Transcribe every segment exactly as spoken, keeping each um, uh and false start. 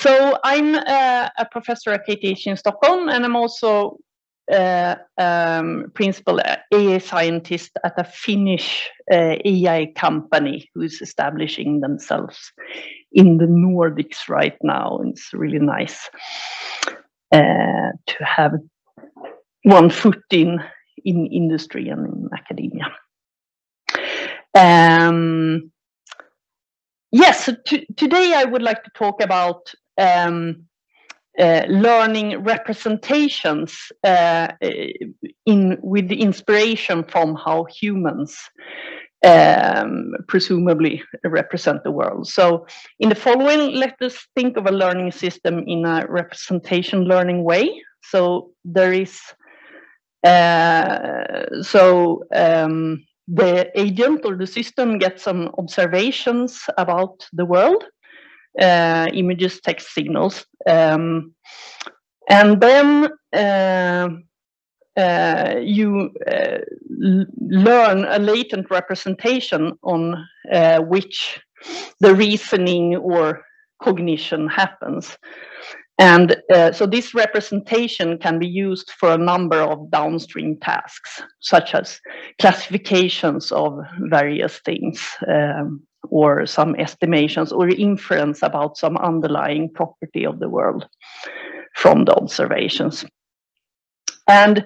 So I'm uh, a professor at K T H in Stockholm, and I'm also uh, um, principal A I scientist at a Finnish uh, A I company who is establishing themselves in the Nordics right now. And it's really nice uh, to have one foot in, in industry and in academia. Um, Yes, so today I would like to talk about um, uh, learning representations uh, in with the inspiration from how humans um, presumably represent the world. So in the following, let us think of a learning system in a representation learning way. So there is, uh, so... Um, the agent or the system gets some observations about the world, uh, images, text, signals. Um, and then uh, uh, you uh, learn a latent representation on uh, which the reasoning or cognition happens. And uh, so this representation can be used for a number of downstream tasks, such as classifications of various things, um, or some estimations or inference about some underlying property of the world from the observations. And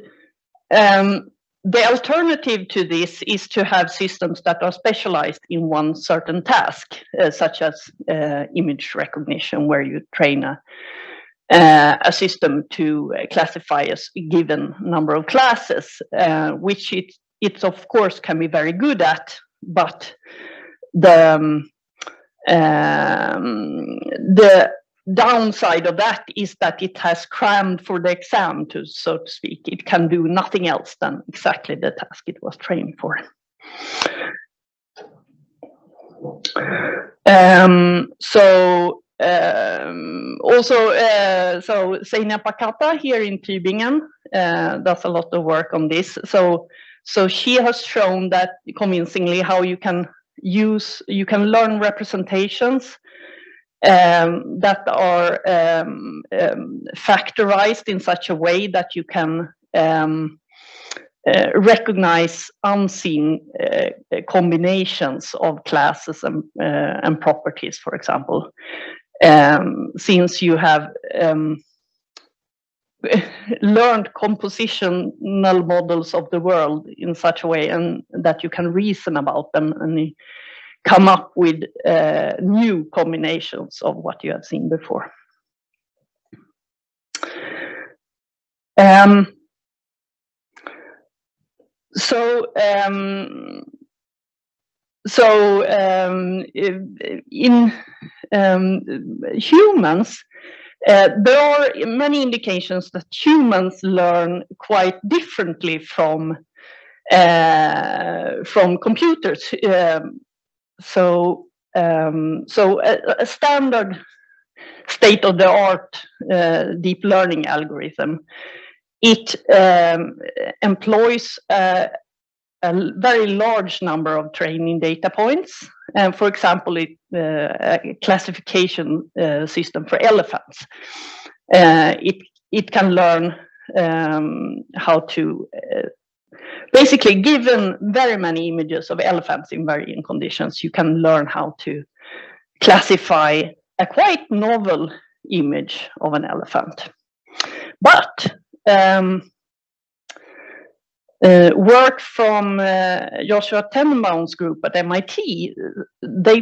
um, the alternative to this is to have systems that are specialized in one certain task, uh, such as uh, image recognition, where you train a Uh, a system to classify a given number of classes, uh, which it, it of course can be very good at, but the, um, um, the downside of that is that it has crammed for the exam, to, so to speak. It can do nothing else than exactly the task it was trained for. Um, so Um, also, uh, so Senja Pakata here in Tübingen uh, does a lot of work on this. So, so she has shown that convincingly how you can use, you can learn representations um, that are um, um, factorized in such a way that you can um, uh, recognize unseen uh, combinations of classes and, uh, and properties, for example. Um, since you have um, learned compositional models of the world in such a way and that you can reason about them and come up with uh, new combinations of what you have seen before. Um, so, um, So um, in um, humans, uh, there are many indications that humans learn quite differently from uh, from computers. Um, so um, so a, a standard state-of-the-art uh, deep learning algorithm, it um, employs Uh, a very large number of training data points. And for example, it, uh, a classification uh, system for elephants. Uh, it, it can learn um, how to, uh, basically given very many images of elephants in varying conditions, you can learn how to classify a quite novel image of an elephant. But, um, Uh, work from uh, Joshua Tenenbaum's group at M I T, they,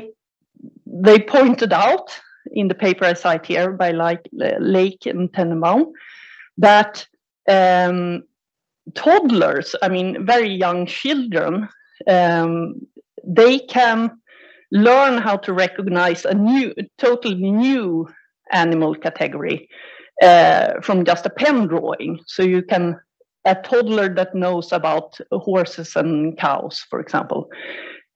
they pointed out in the paper I cite here by like, Lake and Tenenbaum that um, toddlers, I mean very young children, um, they can learn how to recognize a new, totally new animal category uh, from just a pen drawing. So you can a toddler that knows about horses and cows, for example,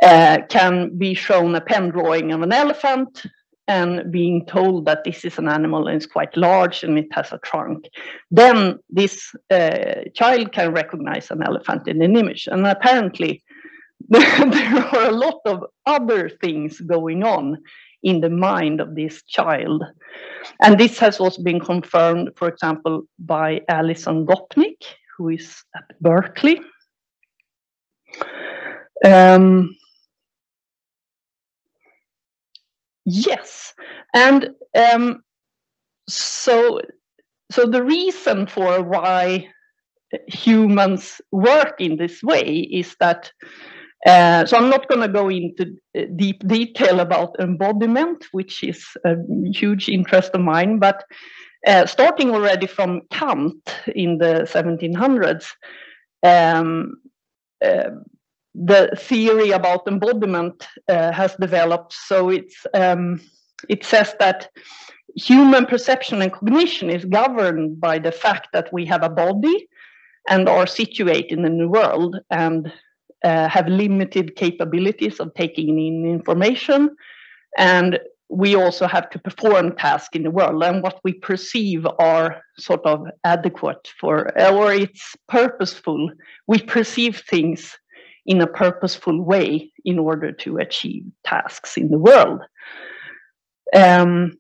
uh, can be shown a pen drawing of an elephant and being told that this is an animal and it's quite large and it has a trunk. Then this uh, child can recognize an elephant in an image. And apparently there are a lot of other things going on in the mind of this child. And this has also been confirmed, for example, by Alison Gopnik, who is at Berkeley. Um, yes, and um, so, so the reason for why humans work in this way is that, uh, so I'm not going to go into deep detail about embodiment, which is a huge interest of mine, but uh, starting already from Kant in the seventeen hundreds, um, uh, the theory about embodiment uh, has developed. So it's um, it says that human perception and cognition is governed by the fact that we have a body and are situated in the world and uh, have limited capabilities of taking in information. And we also have to perform tasks in the world, and what we perceive are sort of adequate for, or it's purposeful. We perceive things in a purposeful way in order to achieve tasks in the world. Um,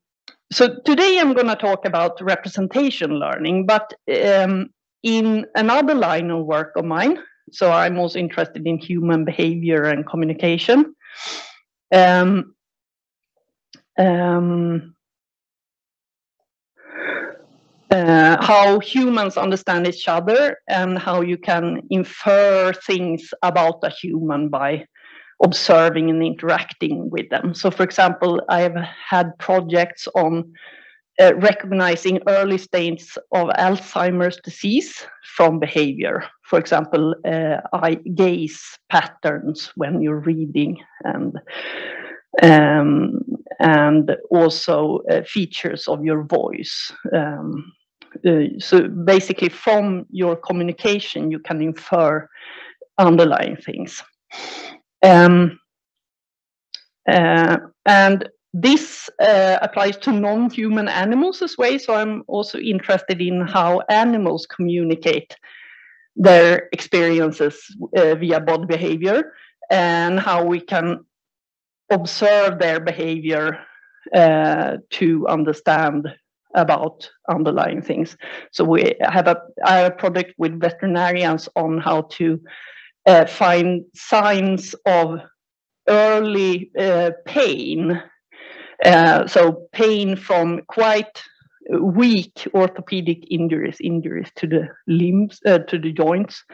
so today I'm going to talk about representation learning, but um, in another line of work of mine, so I'm also interested in human behavior and communication. Um, um, Uh, how humans understand each other and how you can infer things about a human by observing and interacting with them. So, for example, I've had projects on uh, recognizing early stages of Alzheimer's disease from behavior. For example, uh, eye gaze patterns when you're reading, and um, and also uh, features of your voice. Um, Uh, so basically from your communication, you can infer underlying things. Um, uh, and this uh, applies to non-human animals as well. So I'm also interested in how animals communicate their experiences uh, via body behavior, and how we can observe their behavior uh, to understand about underlying things. So we have a, I have a project with veterinarians on how to uh, find signs of early uh, pain. Uh, so pain from quite weak orthopedic injuries, injuries to the limbs, uh, to the joints,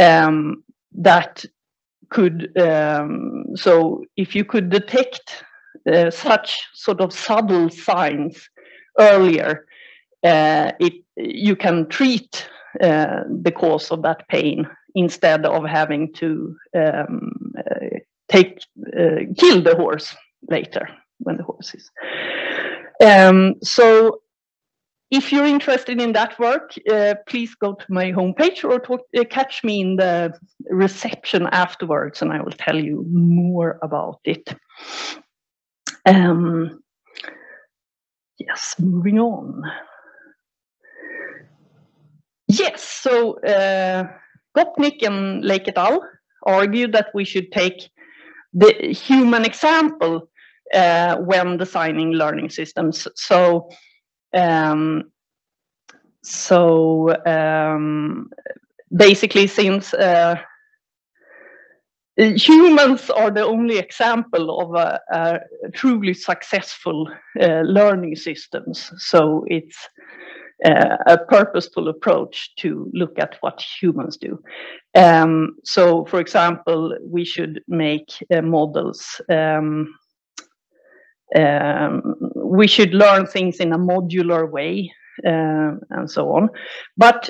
um, that could, um, so if you could detect uh, such sort of subtle signs earlier, uh, it, you can treat uh, the cause of that pain instead of having to um, uh, take uh, kill the horse later when the horse is. Um, so if you're interested in that work, uh, please go to my homepage or talk, uh, catch me in the reception afterwards, and I will tell you more about it. Um, Yes, moving on. Yes, so uh, Gopnik and Lake et al. Argue that we should take the human example uh, when designing learning systems. So, um, so um, basically, since uh, humans are the only example of a, a truly successful uh, learning systems. So it's uh, a purposeful approach to look at what humans do. Um, so, for example, we should make uh, models. Um, um, we should learn things in a modular way, uh, and so on. But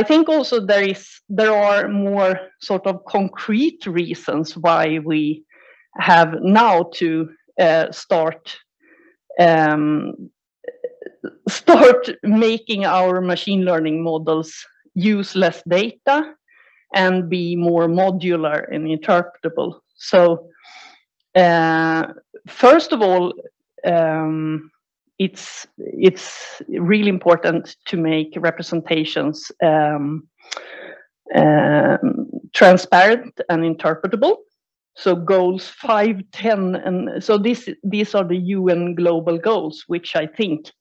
I think also there is there are more sort of concrete reasons why we have now to uh, start um, start making our machine learning models use less data and be more modular and interpretable. So uh, first of all, um, It's it's really important to make representations um, um, transparent and interpretable. So goals five, ten, and so this, these are the U N global goals, which I think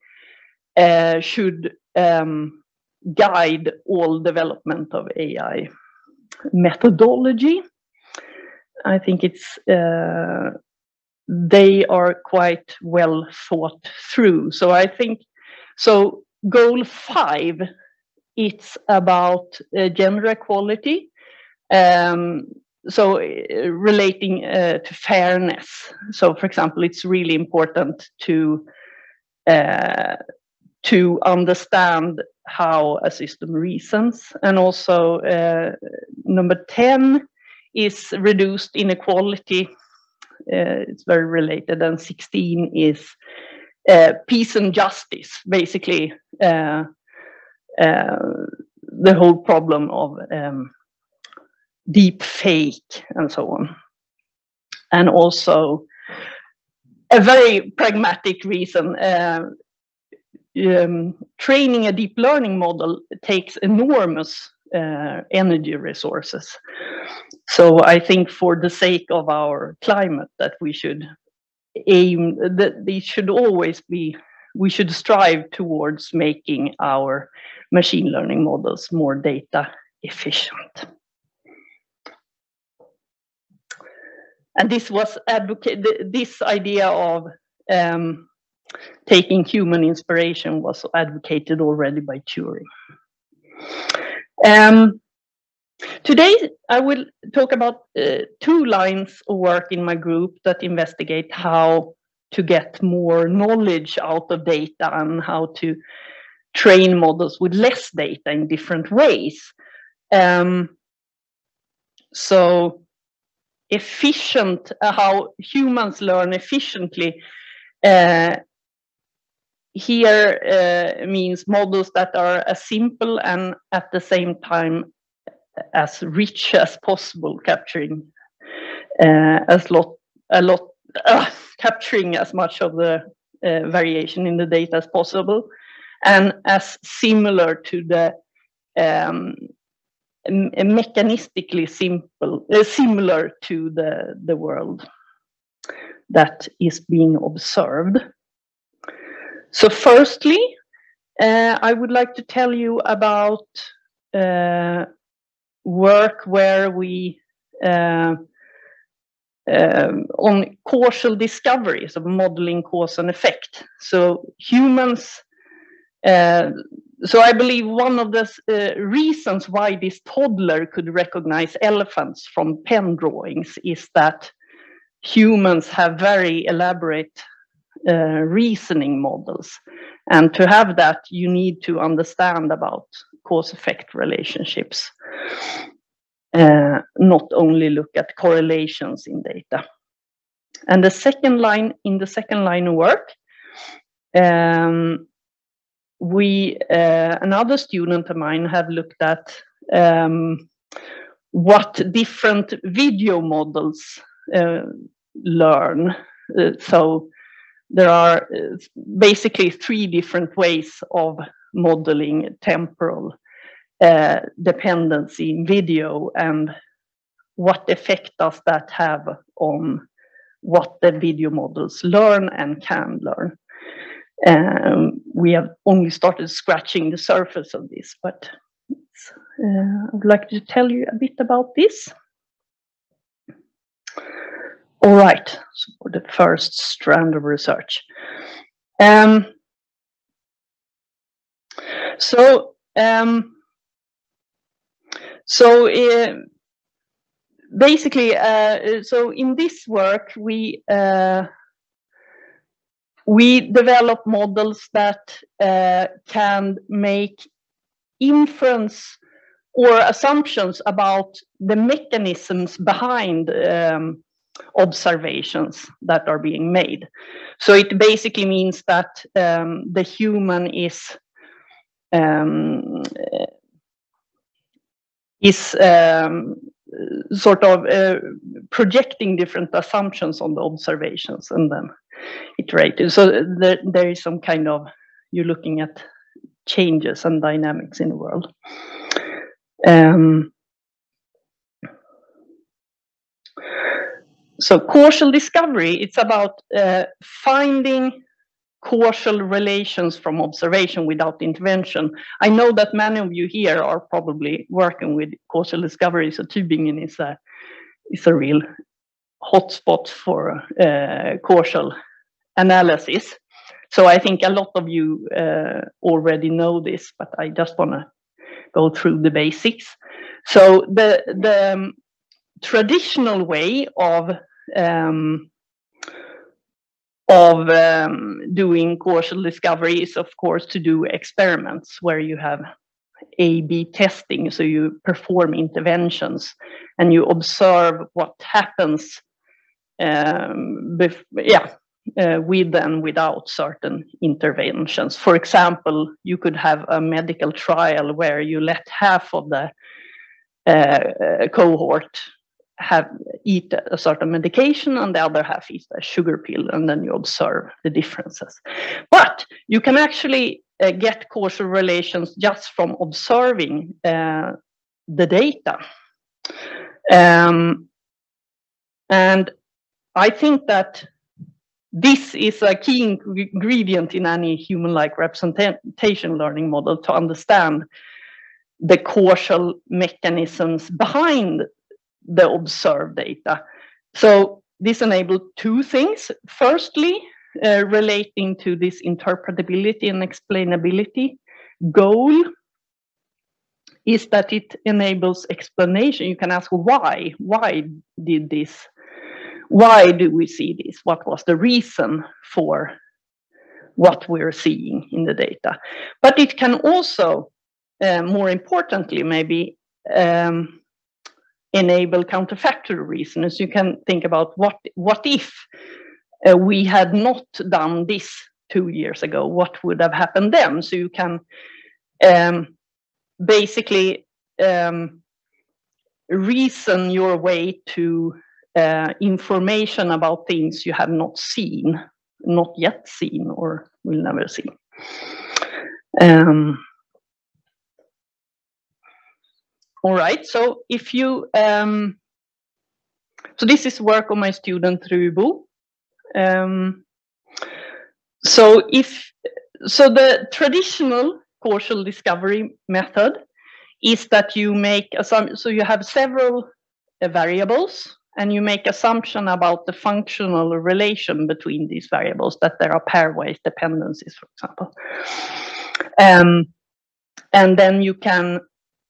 uh, should um, guide all development of A I methodology. I think it's uh, they are quite well thought through. So I think, so goal five, it's about uh, gender equality. Um, So uh, relating uh, to fairness. So, for example, it's really important to uh, to understand how a system reasons, and also uh, number ten is reduced inequality. Uh, it's very related, and sixteen is uh, peace and justice. Basically, uh, uh, the whole problem of um, deep fake and so on. And also a very pragmatic reason, uh, um, training a deep learning model takes enormous uh, energy resources. So I think for the sake of our climate that we should aim, that these should always be, we should strive towards making our machine learning models more data efficient. And this was advocate, this idea of um, taking human inspiration was advocated already by Turing. Um, today, I will talk about uh, two lines of work in my group that investigate how to get more knowledge out of data and how to train models with less data in different ways. Um, so. Efficient, uh, how humans learn efficiently. Uh, here uh, means models that are as simple and at the same time as rich as possible, capturing uh, as lot, a lot, uh, capturing as much of the uh, variation in the data as possible, and as similar to the um, mechanistically simple, uh, similar to the, the world that is being observed. So firstly, uh, I would like to tell you about uh, work where we, uh, um, on causal discoveries of modeling cause and effect. So humans, uh, So I believe one of the uh, reasons why this toddler could recognize elephants from pen drawings is that humans have very elaborate uh, reasoning models. And to have that, you need to understand about cause-effect relationships, uh, not only look at correlations in data. And the second line, in the second line of work, um, we, uh, another student of mine, have looked at um, what different video models uh, learn. Uh, so there are uh, basically three different ways of modeling temporal uh, dependency in video, and what effect does that have on what the video models learn and can learn. Um, we have only started scratching the surface of this, but it's, uh, I'd like to tell you a bit about this. All right, so for the first strand of research. Um, so, um, so uh, basically, uh, so in this work, we uh, We develop models that uh, can make inference or assumptions about the mechanisms behind um, observations that are being made. So it basically means that um, the human is um, is um, sort of uh, projecting different assumptions on the observations and then iterative. So there, there is some kind of, you're looking at changes and dynamics in the world. Um, So causal discovery, it's about uh, finding causal relations from observation without intervention. I know that many of you here are probably working with causal discovery, so Tübingen is a, is a real hotspot for uh, causal analysis. So I think a lot of you uh, already know this, but I just want to go through the basics. So the, the um, traditional way of um, of um, doing causal discovery is, of course, to do experiments where you have A B testing. So you perform interventions and you observe what happens um, yeah, uh, with and without certain interventions. For example, you could have a medical trial where you let half of the uh, cohort have eat a certain medication and the other half is a sugar pill, and then you observe the differences. But you can actually uh, get causal relations just from observing uh, the data. Um, and I think that this is a key ingredient in any human-like representation learning model, to understand the causal mechanisms behind the observed data. So this enabled two things. Firstly, uh, relating to this interpretability and explainability goal, is that it enables explanation. You can ask why. Why did this? Why do we see this? What was the reason for what we're seeing in the data? But it can also, uh, more importantly, maybe, um, enable counterfactual reasons. You can think about what what if uh, we had not done this two years ago, what would have happened then? So you can um, basically um, reason your way to uh, information about things you have not seen, not yet seen, or will never see. Um, All right, so if you, um, so this is work of my student Rubo. Um, so if, so the traditional causal discovery method is that you make, so you have several uh, variables and you make assumption about the functional relation between these variables, that there are pairwise dependencies, for example. Um, and then you can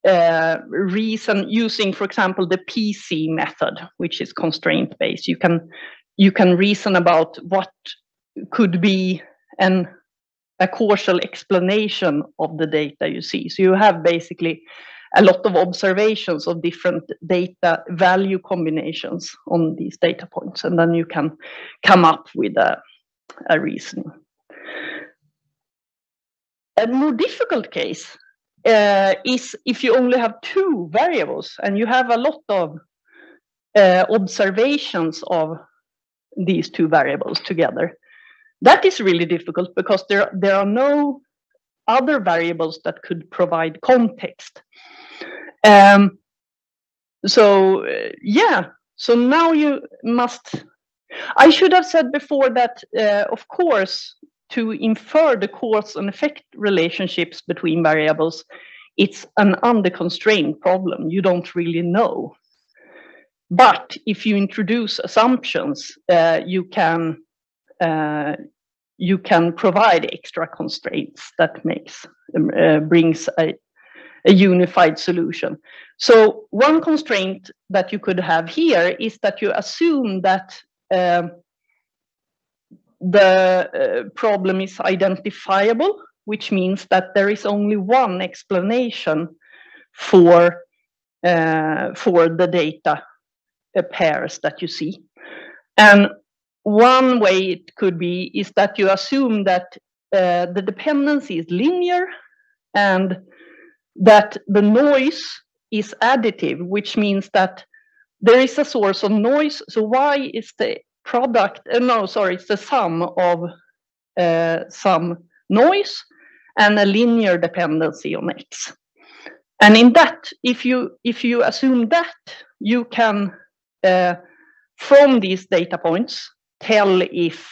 Uh, reason using, for example, the P C method, which is constraint-based. You can you can reason about what could be an a causal explanation of the data you see. So you have basically a lot of observations of different data value combinations on these data points, and then you can come up with a, a reasoning. A more difficult case Uh, is if you only have two variables and you have a lot of uh, observations of these two variables together. That is really difficult because there, there are no other variables that could provide context. Um, so, uh, yeah, so now you must... I should have said before that, uh, of course, to infer the cause and effect relationships between variables, it's an under-constrained problem. You don't really know. But if you introduce assumptions, uh, you can uh, you can provide extra constraints that makes uh, brings a, a unified solution. So one constraint that you could have here is that you assume that Uh, the uh, problem is identifiable, which means that there is only one explanation for uh, for the data pairs that you see. And one way it could be is that you assume that uh, the dependency is linear and that the noise is additive, which means that there is a source of noise. So why is the product, uh, no, sorry, it's the sum of uh, some noise and a linear dependency on X. And in that, if you if you assume that, you can uh, from these data points, tell if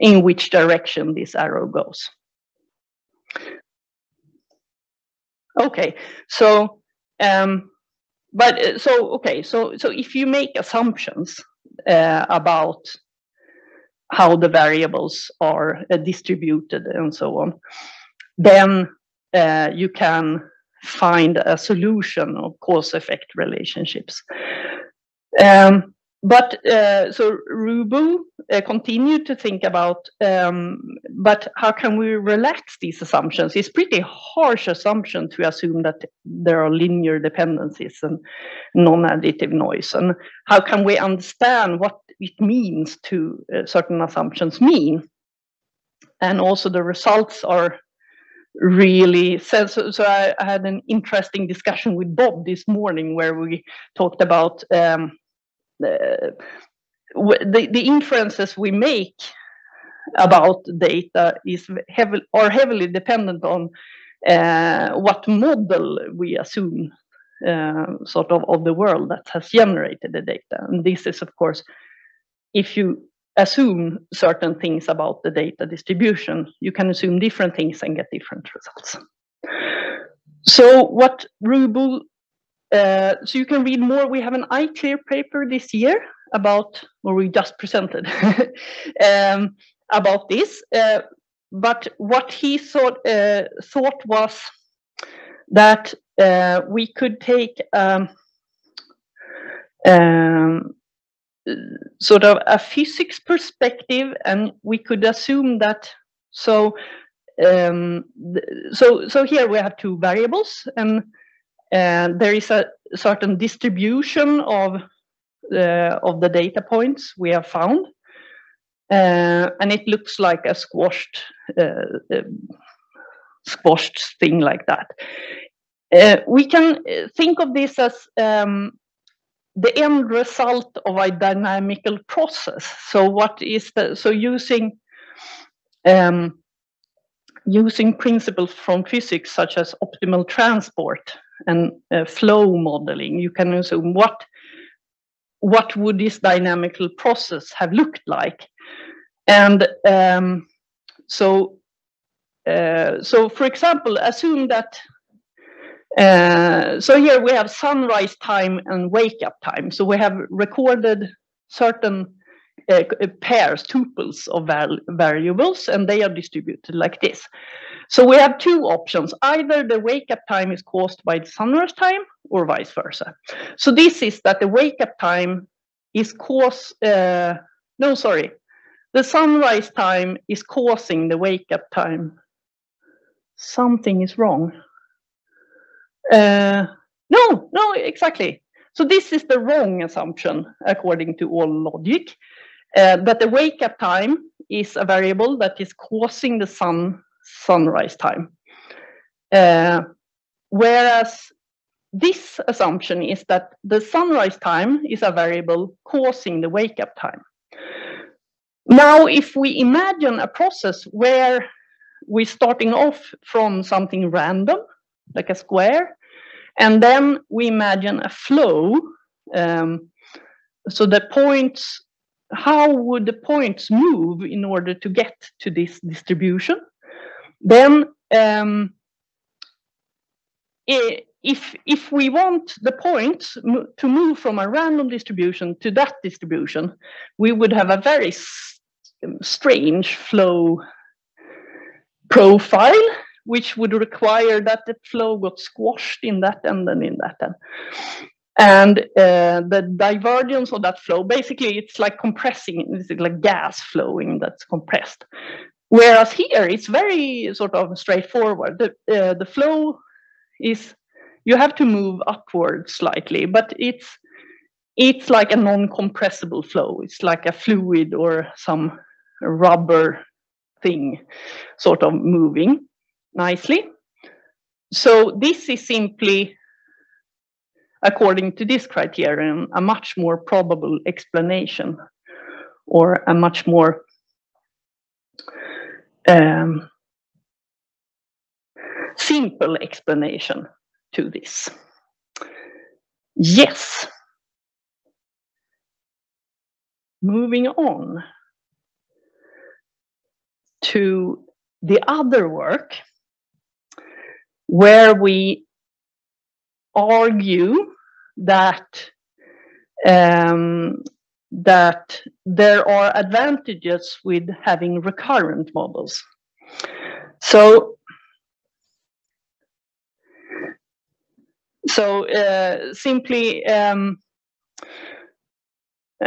in which direction this arrow goes. Okay, so um, but so okay, so so if you make assumptions uh, about how the variables are uh, distributed and so on, then uh, you can find a solution of cause-effect relationships. Um, but uh, so Rubo uh, continued to think about, um, but how can we relax these assumptions? It's pretty harsh assumption to assume that there are linear dependencies and non-additive noise. And how can we understand what it means to uh, certain assumptions mean? And also the results are really so, so I, I had an interesting discussion with Bob this morning where we talked about um, the, the the inferences we make about data is heavily are heavily dependent on uh, what model we assume uh, sort of of the world that has generated the data, and this is of course if you assume certain things about the data distribution, you can assume different things and get different results. So what Rubo, uh, so you can read more, we have an I C L R paper this year about, or we just presented, um, about this. Uh, but what he thought, uh, thought was that uh, we could take um, um, sort of a physics perspective, and we could assume that so um, so so here we have two variables, and uh, there is a certain distribution of uh, of the data points we have found, uh, and it looks like a squashed uh, um, squashed thing like that. Uh, we can think of this as um, the end result of a dynamical process. So what is the, so using um, using principles from physics such as optimal transport and uh, flow modeling, you can assume what what would this dynamical process have looked like, and um, so uh, so for example, assume that. Uh, so here we have sunrise time and wake up time. So we have recorded certain uh, pairs, tuples of val variables, and they are distributed like this. So we have two options. Either the wake up time is caused by the sunrise time or vice versa. So this is that the wake up time is cause, uh, no, sorry. The sunrise time is causing the wake up time. Something is wrong. Uh, no, no, exactly. So this is the wrong assumption, according to all logic, uh, that the wake-up time is a variable that is causing the sun sunrise time. Uh, whereas this assumption is that the sunrise time is a variable causing the wake-up time. Now, if we imagine a process where we're starting off from something random, like a square, and then we imagine a flow. Um, so the points, how would the points move in order to get to this distribution? Then um, if, if we want the points to move from a random distribution to that distribution, we would have a very strange flow profile, which would require that the flow got squashed in that end and in that end. And uh, the divergence of that flow, basically it's like compressing, it's like gas flowing that's compressed. Whereas here, it's very sort of straightforward. The, uh, the flow is, you have to move upwards slightly, but it's, it's like a non-compressible flow. It's like a fluid or some rubber thing sort of moving nicely. So this is simply, according to this criterion, a much more probable explanation, or a much more um, simple explanation to this. Yes. moving on to the other work, where we argue that um, that there are advantages with having recurrent models. So, so uh, simply um,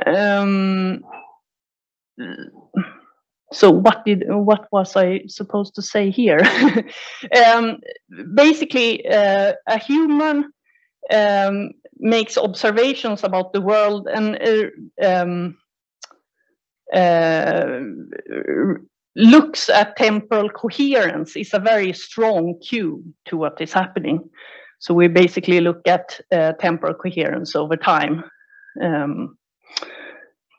um, so what did what was I supposed to say here? um, basically, uh, a human um, makes observations about the world and uh, um, uh, looks at temporal coherence. Is a very strong cue to what is happening. So we basically look at uh, temporal coherence over time um,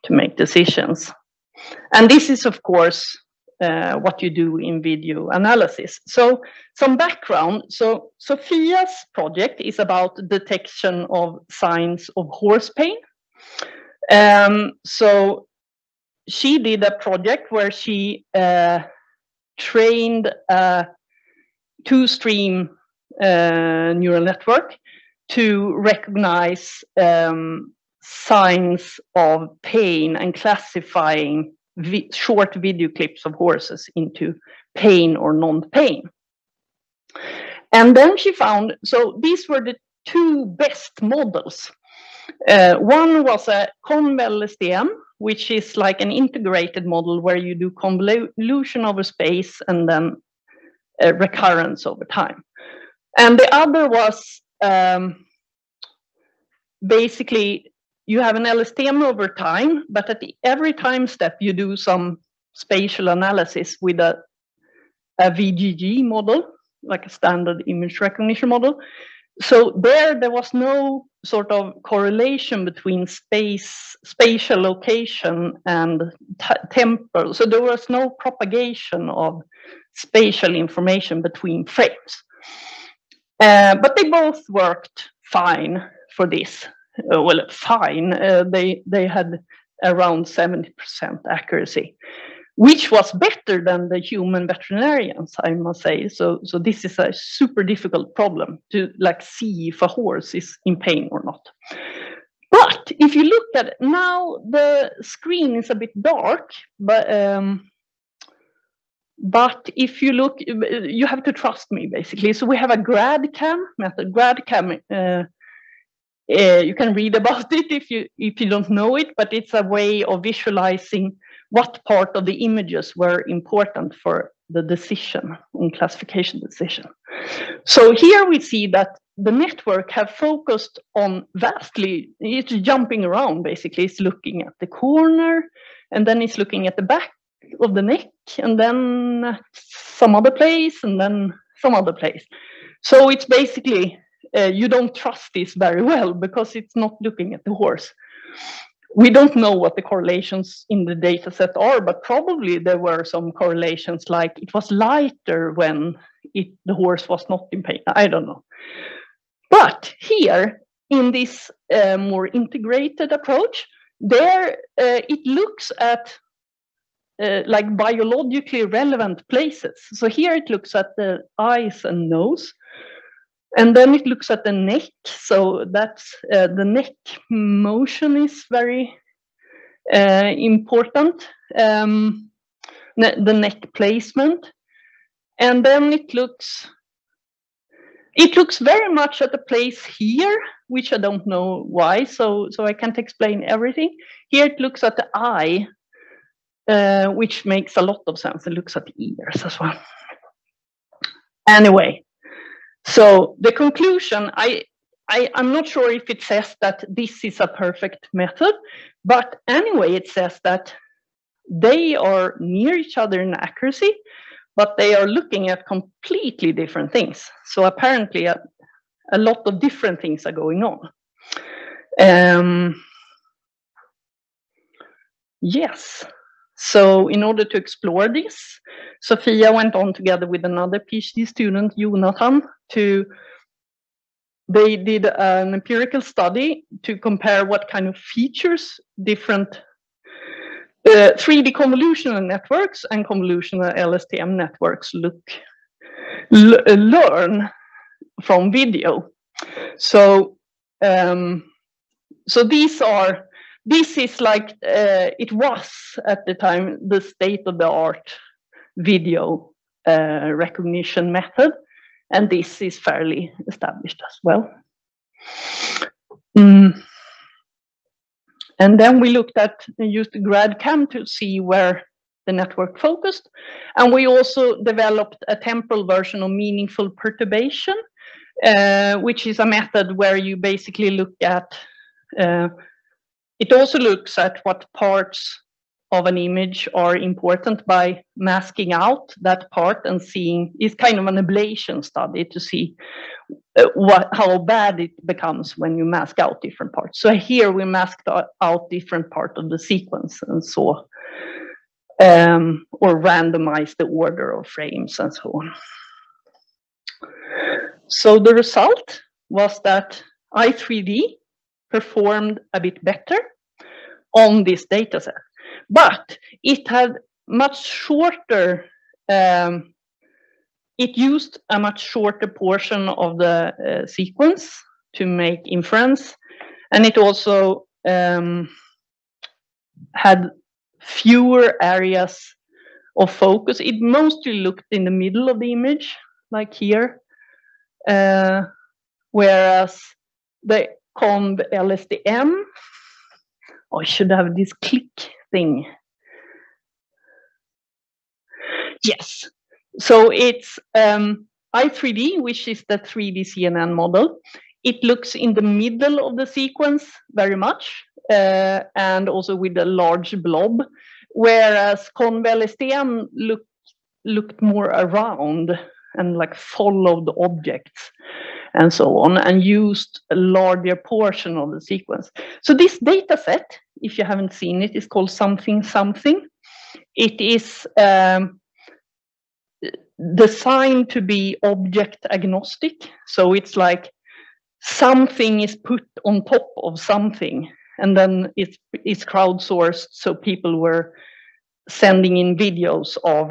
to make decisions. And this is, of course, uh, what you do in video analysis. So some background. So Sophia's project is about detection of signs of horse pain. Um, so she did a project where she uh, trained a two-stream uh, neural network to recognize um, signs of pain and classifying vi short video clips of horses into pain or non-pain. And then she found, so these were the two best models. Uh, one was a ConvLSTM, which is like an integrated model where you do convolution over space and then uh, recurrence over time. And the other was um, basically you have an L S T M over time, but at the, every time step you do some spatial analysis with a, a V G G model, like a standard image recognition model. So there, there was no sort of correlation between space, spatial location and temporal. So there was no propagation of spatial information between frames. Uh, but they both worked fine for this. Uh, well, fine, uh, they, they had around seventy percent accuracy, which was better than the human veterinarians, I must say. So, so this is a super difficult problem to like see if a horse is in pain or not. But if you look at it, now the screen is a bit dark, but, um, but if you look, you have to trust me, basically. So we have a Grad-CAM method, Grad-CAM, uh, Uh, you can read about it if you if you don't know it, but it's a way of visualizing what part of the images were important for the decision and classification decision. So here we see that the network have focused on vastly, it's jumping around basically, it's looking at the corner, and then it's looking at the back of the neck, and then some other place, and then some other place. So it's basically Uh, you don't trust this very well because it's not looking at the horse. We don't know what the correlations in the data set are, but probably there were some correlations like it was lighter when it, the horse was not in pain. I don't know. But here in this uh, more integrated approach, there uh, it looks at uh, like biologically relevant places. So here it looks at the eyes and nose. And then it looks at the neck, so that's uh, the neck motion is very uh, important, um, ne the neck placement. And then it looks, it looks very much at the place here, which I don't know why, so, so I can't explain everything. Here it looks at the eye, uh, which makes a lot of sense. It looks at the ears as well. Anyway. So the conclusion, I, I, I'm not sure if it says that this is a perfect method, but anyway, it says that they are near each other in accuracy, but they are looking at completely different things. So apparently a, a lot of different things are going on. Um, yes. So in order to explore this, Sophia went on together with another PhD student, Jonathan, to, they did an empirical study to compare what kind of features different the three D convolutional networks and convolutional L S T M networks look learn from video. So um, so these are this is like uh, it was at the time the state of the art video uh, recognition method, and this is fairly established as well. Mm. And then we looked at and used Grad-C A M to see where the network focused. And we also developed a temporal version of meaningful perturbation, uh, which is a method where you basically look at, uh, it also looks at what parts of an image are important by masking out that part and seeing, it's kind of an ablation study to see uh, what, how bad it becomes when you mask out different parts. So here we masked out different parts of the sequence and saw, um, or randomized the order of frames and so on. So the result was that I three D performed a bit better on this data set. But it had much shorter, um, it used a much shorter portion of the uh, sequence to make inference. And it also um, had fewer areas of focus. It mostly looked in the middle of the image, like here, uh, whereas the ConvLSTM, oh, I should have this click thing. Yes, so it's um, I three D, which is the three D C N N model. It looks in the middle of the sequence very much, uh, and also with a large blob, whereas ConvLSTM look, looked more around and like followed objects and so on, and used a larger portion of the sequence. So this data set, if you haven't seen it, is called something something. It is um, designed to be object agnostic. So it's like something is put on top of something, and then it's, it's crowdsourced. So people were sending in videos of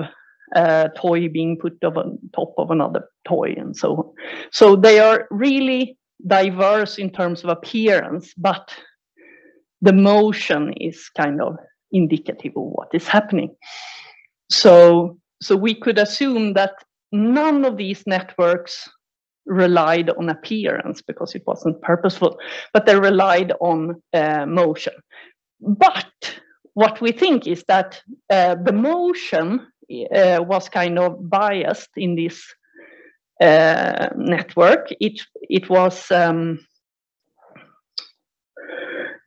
a toy being put on top of another toy and so on. So they are really diverse in terms of appearance, but the motion is kind of indicative of what is happening. So, so we could assume that none of these networks relied on appearance because it wasn't purposeful, but they relied on uh, motion. But what we think is that uh, the motion uh, was kind of biased in this uh, network. It, it was... Um,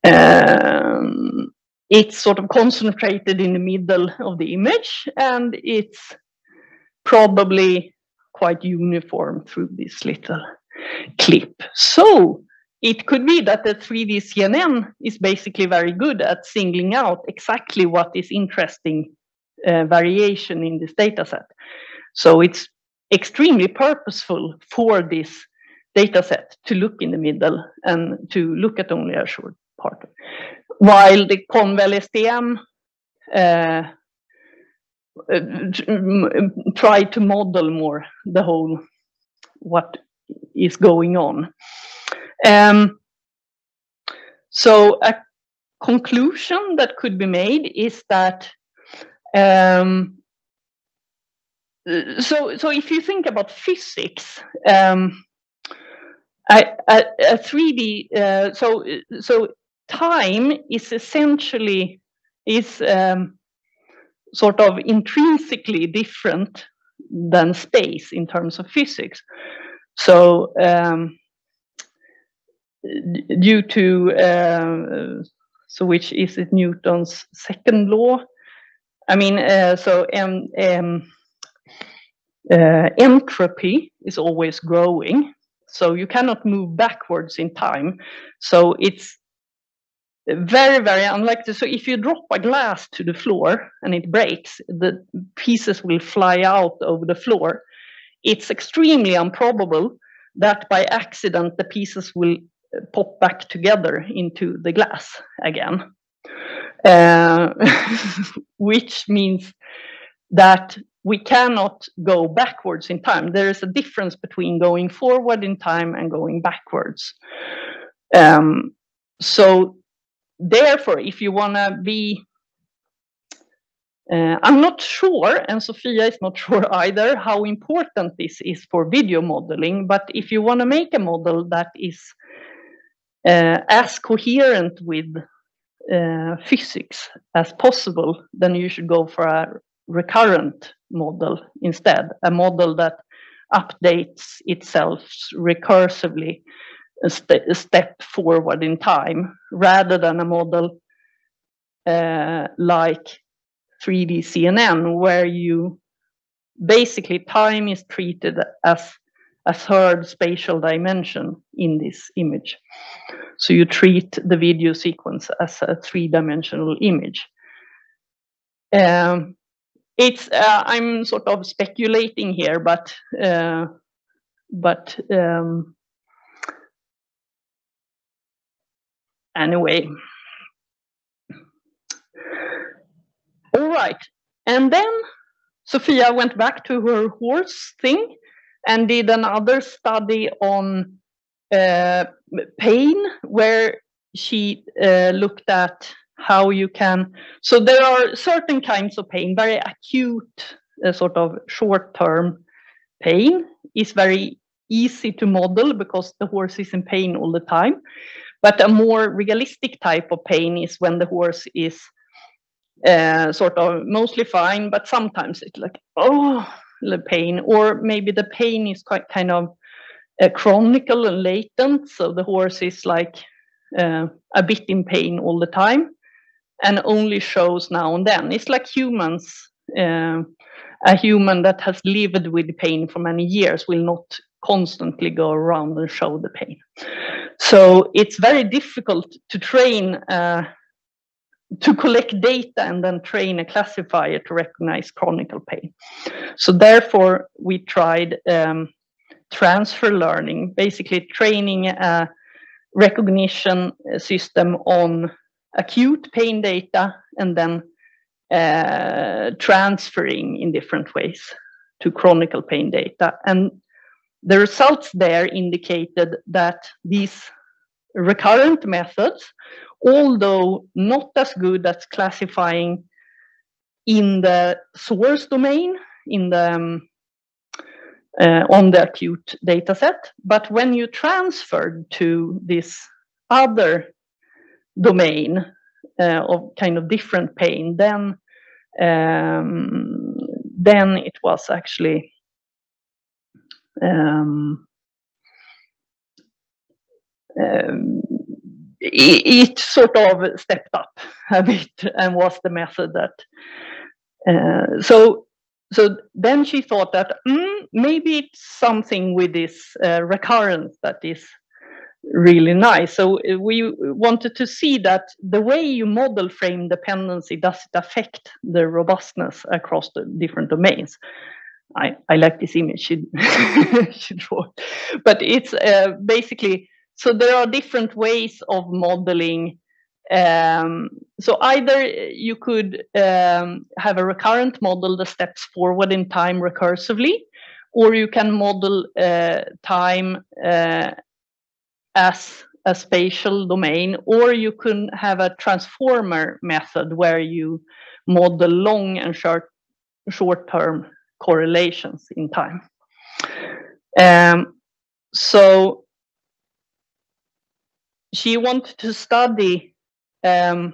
Um, it's sort of concentrated in the middle of the image, and it's probably quite uniform through this little clip. So it could be that the three D C N N is basically very good at singling out exactly what is interesting uh, variation in this data set. So it's extremely purposeful for this data set to look in the middle and to look at only a short part, while the ConvLSTM uh, uh, try to model more the whole what is going on. Um, so a conclusion that could be made is that um, so so if you think about physics, um, a, a, a three D uh, so so. Time is essentially, is um, sort of intrinsically different than space in terms of physics. So um, due to, uh, so which is it Newton's second law? I mean, uh, so um, um, uh, entropy is always growing. So you cannot move backwards in time. So it's very, very unlikely. So if you drop a glass to the floor and it breaks, the pieces will fly out over the floor. It's extremely improbable that by accident the pieces will pop back together into the glass again. uh, which means that we cannot go backwards in time. There is a difference between going forward in time and going backwards. Um, so therefore, if you want to be, uh, I'm not sure, and Sophia is not sure either, how important this is for video modeling, but if you want to make a model that is uh, as coherent with uh, physics as possible, then you should go for a recurrent model instead, a model that updates itself recursively a, st a step forward in time, rather than a model uh, like three D C N N, where you basically time is treated as a third spatial dimension in this image. So you treat the video sequence as a three-dimensional image. Um, It's, uh, I'm sort of speculating here, but uh, but um, anyway. All right. And then Sophia went back to her horse thing and did another study on uh, pain, where she uh, looked at how you can, so there are certain kinds of pain, very acute, uh, sort of short-term pain is very easy to model because the horse is in pain all the time. But a more realistic type of pain is when the horse is uh, sort of mostly fine, but sometimes it's like, oh, the pain, or maybe the pain is quite kind of uh, chronic and latent. So the horse is like uh, a bit in pain all the time, and only shows now and then. It's like humans, uh, a human that has lived with pain for many years will not constantly go around and show the pain. So it's very difficult to train, uh, to collect data and then train a classifier to recognize chronic pain. So therefore we tried um, transfer learning, basically training a recognition system on acute pain data and then uh, transferring in different ways to chronic pain data. And the results there indicated that these recurrent methods, although not as good as classifying in the source domain, in the um, uh, on the acute data set, but when you transferred to this other domain uh, of kind of different pain, then um, then it was actually um, um, it, it sort of stepped up a bit and was the method that uh, so so then she thought that mm, maybe it's something with this uh, recurrence that is really nice. So we wanted to see that the way you model frame dependency, does it affect the robustness across the different domains? I, I like this image she, she drew. But it's uh, basically, so there are different ways of modeling. Um, so either you could um, have a recurrent model that steps forward in time recursively, or you can model uh, time uh, as a spatial domain, or you can have a transformer method where you model long and short short-term correlations in time. Um, so she wanted to study um,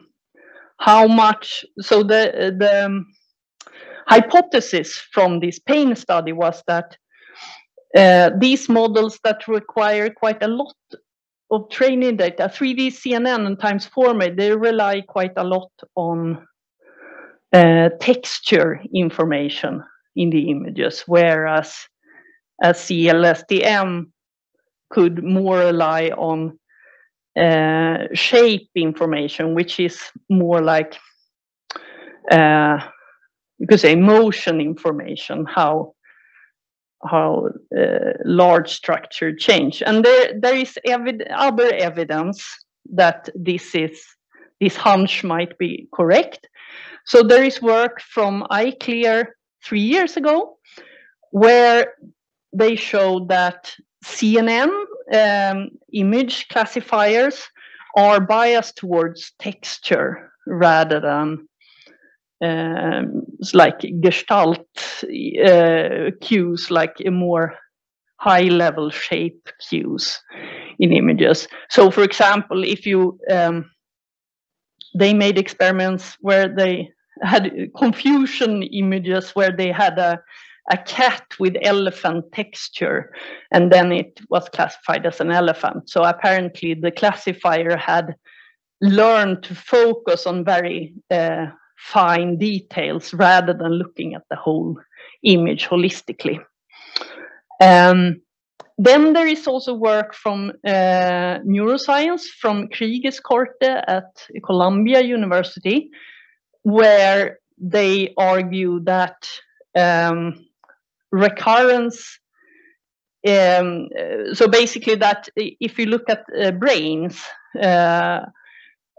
how much, so the, the um, hypothesis from this pain study was that uh, these models that require quite a lot of training data, three D C N N and TimeSformer, they rely quite a lot on uh, texture information in the images, whereas a C L S T M could more rely on uh, shape information, which is more like, uh, you could say, motion information, how how uh, large structure change. And there, there is evid- other evidence that this is this hunch might be correct. So there is work from I C L R three years ago where they showed that C N M um, image classifiers are biased towards texture rather than um, like gestalt uh, cues, like a more high-level shape cues in images. So, for example, if you um, they made experiments where they had confusion images where they had a a cat with elephant texture, and then it was classified as an elephant. So apparently the classifier had learned to focus on very uh, fine details rather than looking at the whole image holistically. Um, then there is also work from uh, neuroscience from Kriegeskorte at Columbia University, where they argue that um, recurrence, um, so basically that if you look at uh, brains, uh,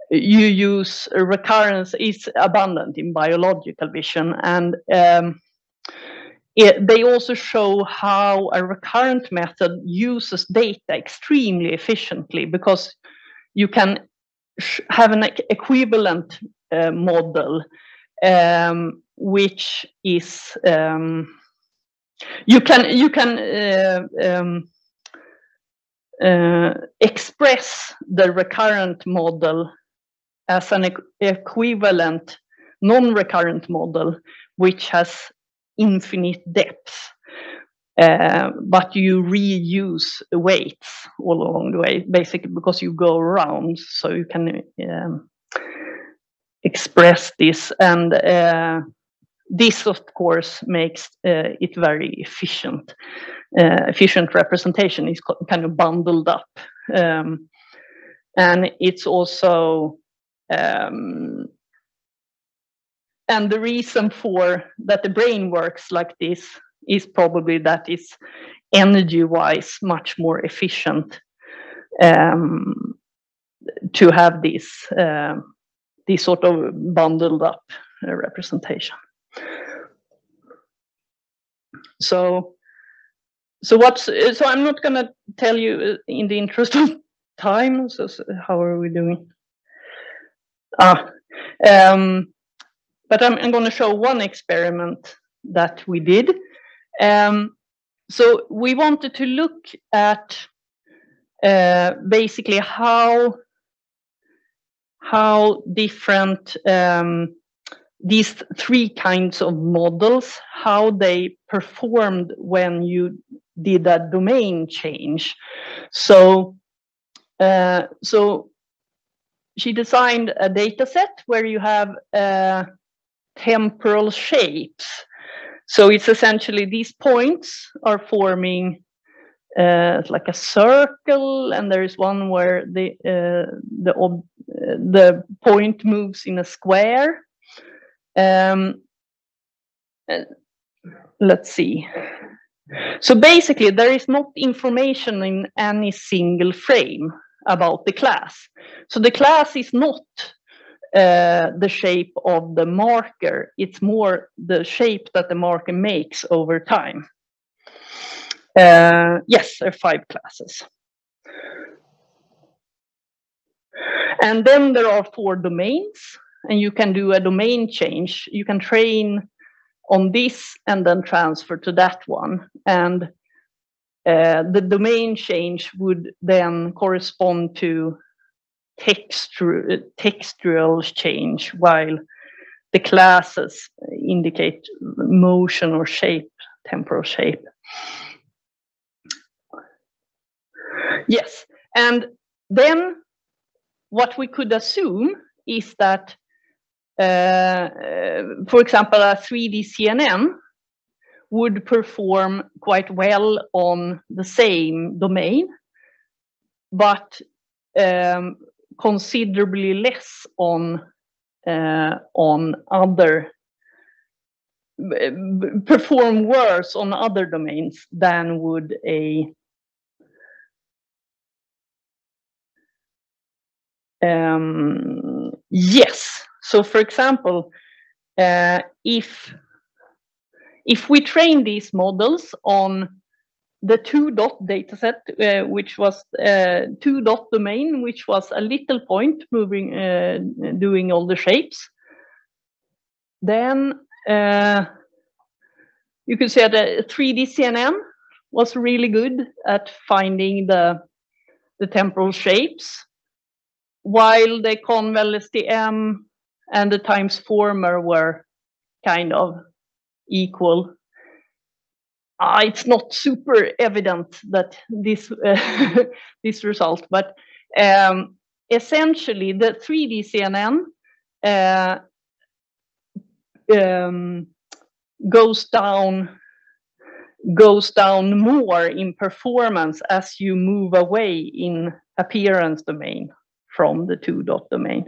you use recurrence is abundant in biological vision, and um, it, they also show how a recurrent method uses data extremely efficiently, because you can sh have an equivalent uh, model um, which is um, You can you can uh, um, uh, express the recurrent model as an equ equivalent non-recurrent model, which has infinite depth, uh, but you reuse weights all along the way, basically because you go around, so you can um, express this and. Uh, This, of course, makes uh, it very efficient. Uh, efficient representation is kind of bundled up. Um, and it's also... Um, and the reason for that the brain works like this is probably that it's energy-wise much more efficient um, to have this, uh, this sort of bundled up uh, representation. So, so what's so I'm not gonna tell you in the interest of time. So, so how are we doing? Ah, um, but I'm, I'm going to show one experiment that we did. Um, so we wanted to look at uh, basically how how different. Um, These three kinds of models, how they performed when you did a domain change. So, uh, so she designed a data set where you have uh, temporal shapes. So it's essentially these points are forming uh, like a circle, and there is one where the uh, the ob the point moves in a square. Um, let's see. So basically, there is not information in any single frame about the class. So the class is not uh, the shape of the marker. It's more the shape that the marker makes over time. Uh, yes, there are five classes. And then there are four domains. And you can do a domain change. You can train on this and then transfer to that one. And uh, the domain change would then correspond to textu textual change, while the classes indicate motion or shape, temporal shape. Yes. And then what we could assume is that Uh, for example, a three D C N M would perform quite well on the same domain, but um, considerably less on uh, on other perform worse on other domains than would a um, Yes. So, for example, uh, if if we train these models on the two-dot dataset, uh, which was uh, two-dot domain, which was a little point moving, uh, doing all the shapes, then uh, you could say that three D C N N was really good at finding the the temporal shapes, while the ConvLSTM and the TimeSformer were kind of equal. Uh, it's not super evident that this uh, this result, but um, essentially the three D C N N uh, um, goes down goes down more in performance as you move away in appearance domain from the two-dot domain.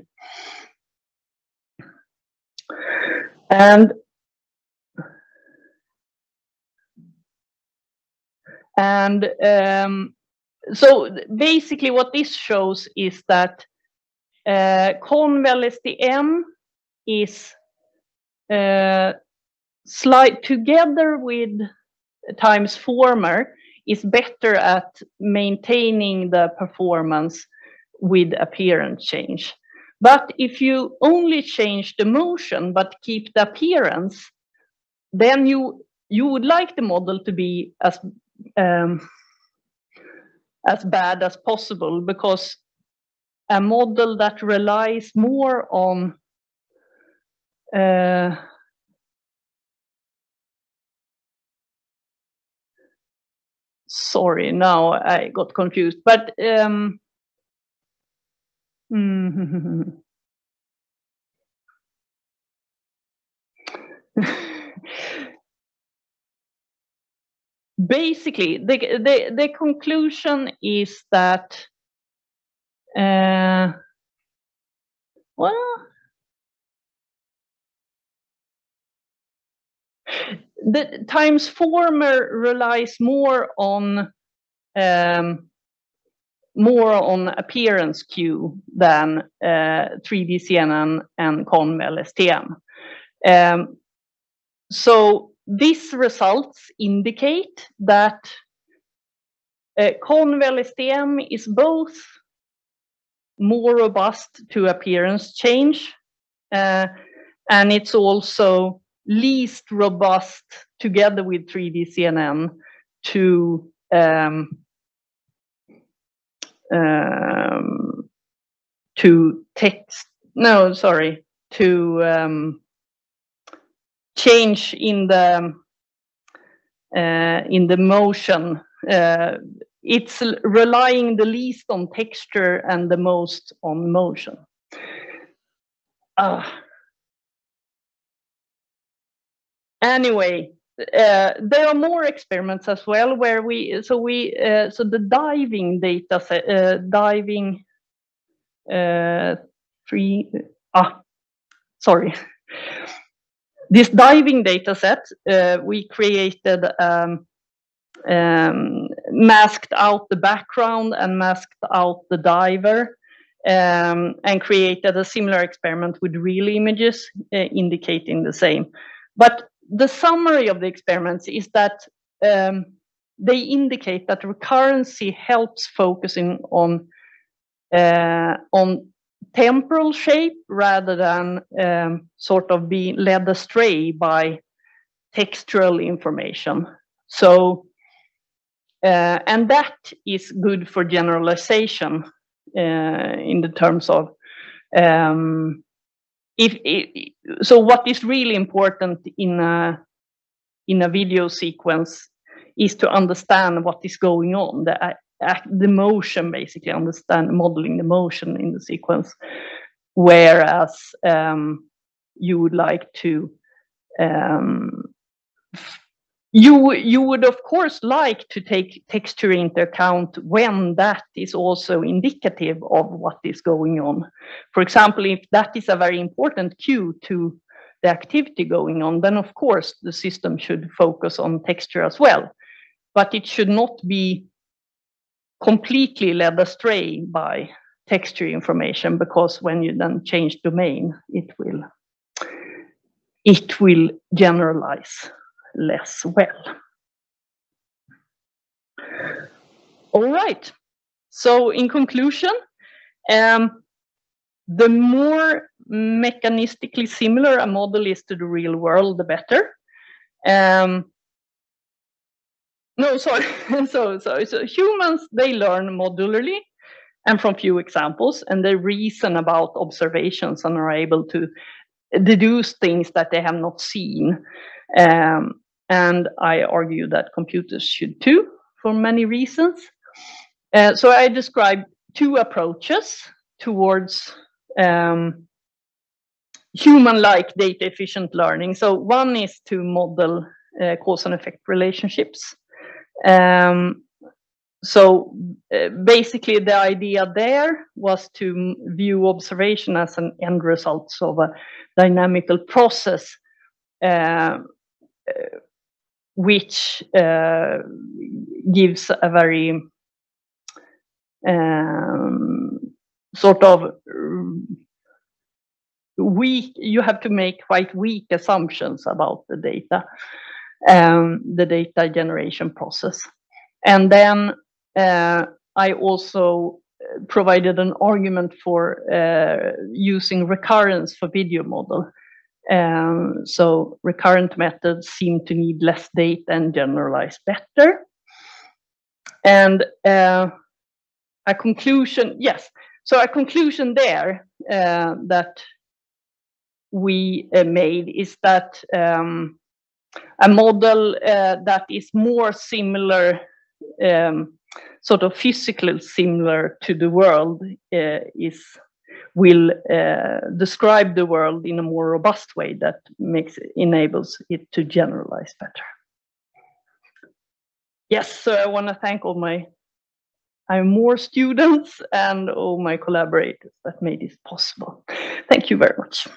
And And um, so basically what this shows is that uh, ConvLSTM is uh, slight together with TimeSformer is better at maintaining the performance with appearance change. But if you only change the motion but keep the appearance, then you you would like the model to be as Um, as bad as possible, because a model that relies more on uh, sorry, now I got confused, but um, basically, the, the, the conclusion is that, uh, well, the TimeSformer relies more on um, more on appearance queue than uh, three D C N N and ConvLSTM. Um, so. These results indicate that uh, ConvLSTM is both more robust to appearance change, uh, and it's also least robust together with three D C N N to um, um, to text. No, sorry, to um, change in the uh, in the motion. Uh, it's relying the least on texture and the most on motion. Uh, anyway, uh, there are more experiments as well where we so we uh, so the diving data set, uh, diving uh, three ah sorry. This diving data set, uh, we created, um, um, masked out the background and masked out the diver, um, and created a similar experiment with real images uh, indicating the same. But the summary of the experiments is that um, they indicate that recurrency helps focusing on, uh, on temporal shape rather than um, sort of being led astray by textual information. So, uh, and that is good for generalization uh, in the terms of, um, if, if, so what is really important in a, in a video sequence is to understand what is going on, the, the motion, basically understand modeling the motion in the sequence, whereas um, you would like to um, you you would of course like to take texture into account when that is also indicative of what is going on. For example, if that is a very important cue to the activity going on, then of course the system should focus on texture as well, but it should not be completely led astray by texture information, because when you then change domain, it will it will generalize less well. All right. So in conclusion, um, the more mechanistically similar a model is to the real world, the better. Um, no, sorry. so, so, so humans, they learn modularly and from few examples, and they reason about observations and are able to deduce things that they have not seen. Um, and I argue that computers should too, for many reasons. Uh, so I described two approaches towards um, human-like data-efficient learning. So one is to model uh, cause and effect relationships. Um, so uh, basically the idea there was to view observation as an end result of a dynamical process, uh, which uh, gives a very um, sort of weak, you have to make quite weak assumptions about the data, um, the data generation process. And then uh, I also provided an argument for uh, using recurrence for video model. Um, so recurrent methods seem to need less data and generalize better. And uh, a conclusion, yes. So a conclusion there uh, that we uh, made is that um, a model uh, that is more similar, Um, sort of physically similar to the world, uh, is will uh, describe the world in a more robust way that makes it, enables it to generalize better. Yes, so I want to thank all my I'm more students and all my collaborators that made this possible. Thank you very much.